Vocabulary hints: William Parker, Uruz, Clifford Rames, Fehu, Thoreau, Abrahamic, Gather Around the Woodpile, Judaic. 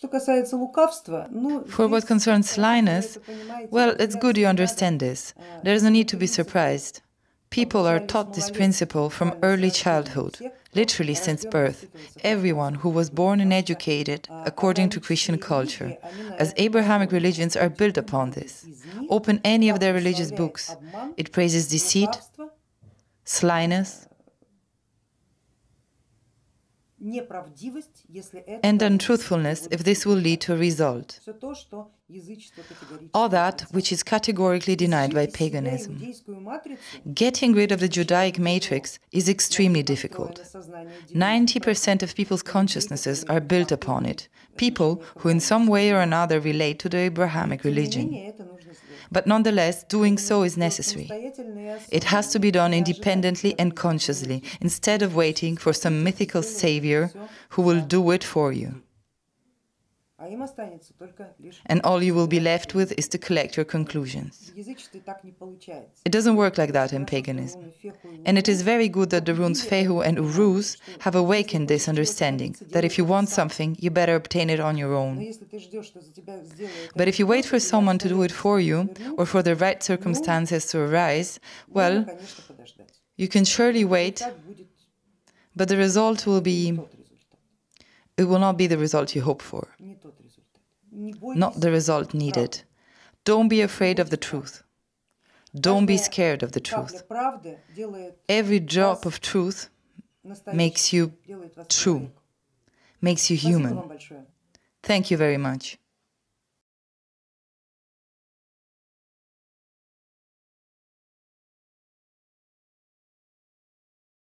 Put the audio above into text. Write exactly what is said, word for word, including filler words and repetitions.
For what concerns slyness, well, it's good you understand this. There is no need to be surprised. People are taught this principle from early childhood, literally since birth. Everyone who was born and educated according to Christian culture, as Abrahamic religions are built upon this. Open any of their religious books. It praises deceit, slyness, and untruthfulness if this will lead to a result. All that which is categorically denied by paganism. Getting rid of the Judaic matrix is extremely difficult. ninety percent of people's consciousnesses are built upon it, people who in some way or another relate to the Abrahamic religion. But nonetheless, doing so is necessary. It has to be done independently and consciously, instead of waiting for some mythical savior who will do it for you. And all you will be left with is to collect your conclusions. It doesn't work like that in paganism. And it is very good that the runes Fehu and Uruz have awakened this understanding, that if you want something, you better obtain it on your own. But if you wait for someone to do it for you, or for the right circumstances to arise, well, you can surely wait, but the result will be... It will not be the result you hope for, not the result needed. Don't be afraid of the truth. Don't be scared of the truth. Every drop of truth makes you true, makes you human. Thank you very much.